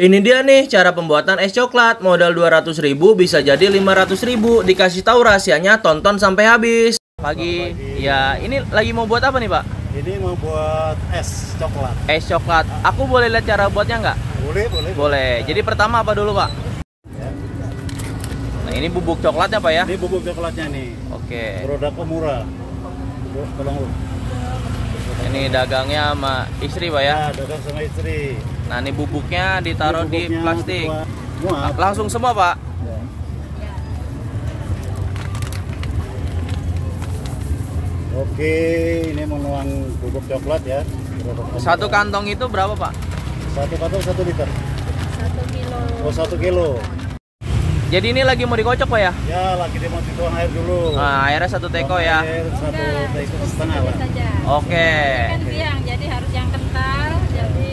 Ini dia nih cara pembuatan es coklat. Modal 200.000 bisa jadi 500.000. Dikasih tahu rahasianya, tonton sampai habis. Pagi. Ya, ini lagi mau buat apa nih, Pak? Ini mau buat es coklat. Es coklat. Aku boleh lihat cara buatnya nggak? Boleh, boleh. Boleh. Jadi pertama apa dulu, Pak? Nah, ini bubuk coklatnya, Pak ya? Ini bubuk coklatnya nih. Oke. Produk Omura. Ini dagangnya sama istri, Pak ya? Ya, dagang sama istri. Nah, ini bubuknya ditaruh di plastik. Semua. Langsung semua, Pak. Ya. Oke, ini menuang bubuk coklat ya. Satu kantong itu berapa, Pak? Satu kantong 1 liter. 1 kilo. Oh, 1 kilo. Jadi ini lagi mau dikocok, Pak ya? Ya, lagi mau dituang air dulu. Nah, airnya 1 teko ya? Air 1,5 teko Pak. Oke. Kan biang, jadi harus yang kental. Jadi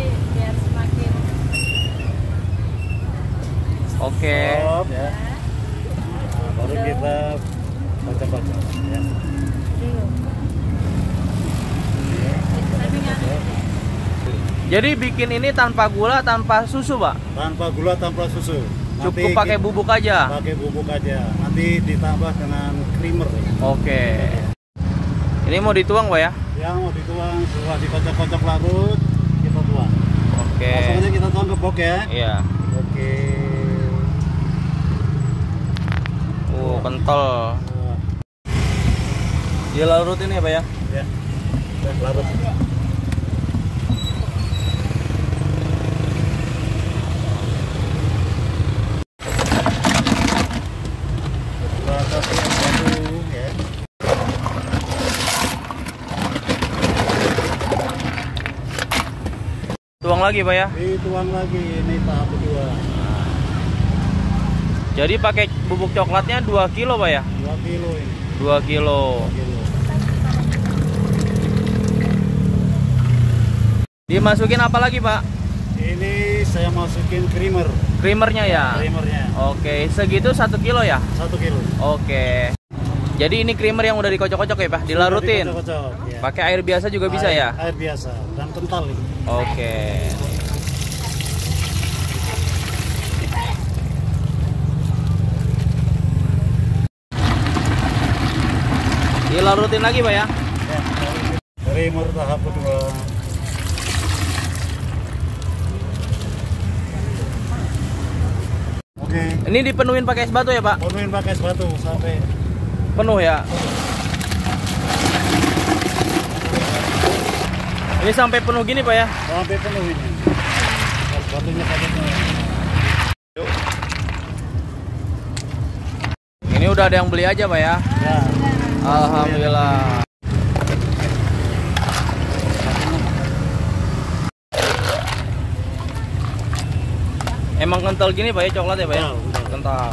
oke. Stop, ya. Nah, baru kita baca-baca. Ya. Jadi bikin ini tanpa gula, tanpa susu, Pak? Tanpa gula, tanpa susu. Nanti cukup pakai bubuk aja. Pakai bubuk aja. Nanti ditambah dengan creamer. Oke. Ini mau dituang, Pak ya? Ya, mau dituang. Setelah dikocok-kocok larut, kita tuang. Oke. Langsung kita tuang ke box ya. Iya. Oke. Kental. Dia larut ini ya, Pak ya? Ya. Larut. Tuang lagi, Pak ya? Dituang lagi, ini tahap kedua. Jadi pakai bubuk coklatnya 2 kilo, Pak ya? 2 kilo ini. 2 kilo. 2 kilo. Dimasukin apa lagi, Pak? Ini saya masukin creamer. Creamernya ya? Creamernya. Oke, segitu 1 kilo ya? 1 kilo. Oke. Jadi ini creamer yang udah dikocok-kocok ya, Pak? Dilarutin. Dikocok-kocok, ya. Pakai air biasa juga bisa ya? Air biasa dan kental ini. Oke. Dilarutin lagi, Pak ya? Ya, creamer tahap kedua. Oke. Ini dipenuhin pakai es batu ya, Pak? Penuhin pakai es batu sampai penuh ya. Ini sampai penuh gini, Pak ya? Sampai penuh ini. Es batunya sampai penuh. Yuk. Ini udah ada yang beli aja, Pak ya? Ya. Alhamdulillah. Emang kental gini, Pak ya, coklat ya, Pak ya? Kental.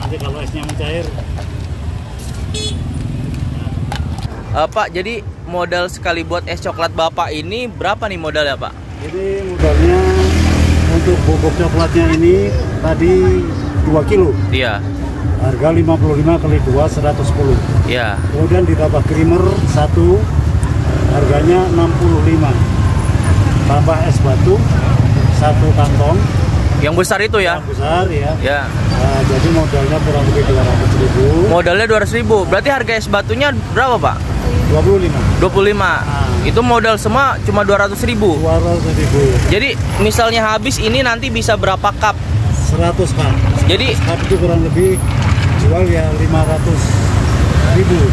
Nanti kalau esnya mencair. Pak, jadi modal sekali buat es coklat Bapak ini berapa nih modalnya, Pak? Jadi modalnya untuk bubuk coklatnya ini tadi 2 kilo. Iya. Harga 55 kali 2 110. Ya. Kemudian ditambah creamer 1 harganya 65. Tambah es batu 1 kantong. Yang besar itu ya? Yang besar ya. Ya. Nah, jadi modalnya kurang lebih 200.000. Modalnya 200.000. Berarti harga es batunya berapa, Pak? 25. 25. Nah. Itu modal semua cuma 200.000. 200.000. Jadi misalnya habis ini nanti bisa berapa cup? 100 cup. Jadi 100 cup itu kurang lebih jual ya 500.000.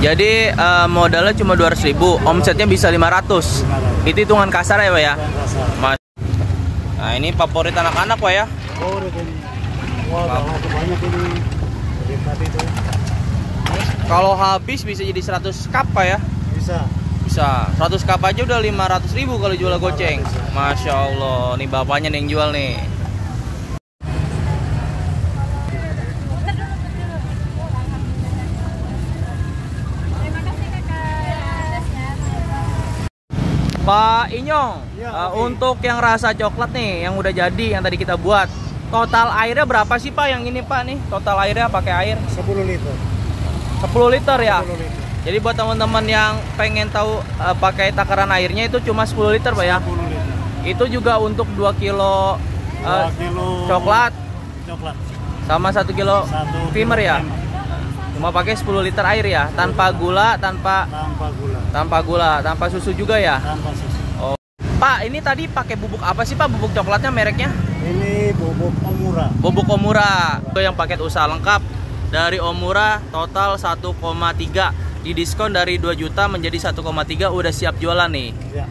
Jadi modalnya cuma 200.000, omsetnya bisa 500. Itu hitungan kasar ya, Pak ya? Kasar. Nah, ini favorit anak-anak, Pak ya? Favorit ini. Wah, banyak ini. Itu. Kalau habis bisa jadi 100 cup, Pak ya? Bisa. Bisa. 100 cup aja udah 500.000 kalau jual goceng. Masya Allah, nih bapaknya nih yang jual nih. Pak Inyong, ya, okay. Untuk yang rasa coklat nih, yang udah jadi, yang tadi kita buat, total airnya berapa sih, Pak? Yang ini, Pak, nih, total airnya pakai air 10 liter. 10 liter ya? 10 liter. Jadi buat teman-teman yang pengen tahu pakai takaran airnya itu cuma 10 liter, Pak ya? 10 liter. Itu juga untuk 2 kilo coklat sama 1 kilo primer ya. Cuma pakai 10 liter air ya, tanpa gula, tanpa susu juga ya. Tanpa susu. Oh. Pak, ini tadi pakai bubuk apa sih Pak? Bubuk coklatnya mereknya? Ini bubuk Omura. Bubuk Omura. Itu yang paket usaha lengkap dari Omura total 1,3. Didiskon dari 2 juta menjadi 1,3, udah siap jualan nih. Ya.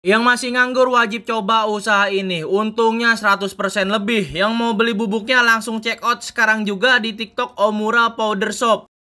Yang masih nganggur wajib coba usaha ini. Untungnya 100% lebih. Yang mau beli bubuknya langsung check out sekarang juga di TikTok Omura Powder Shop.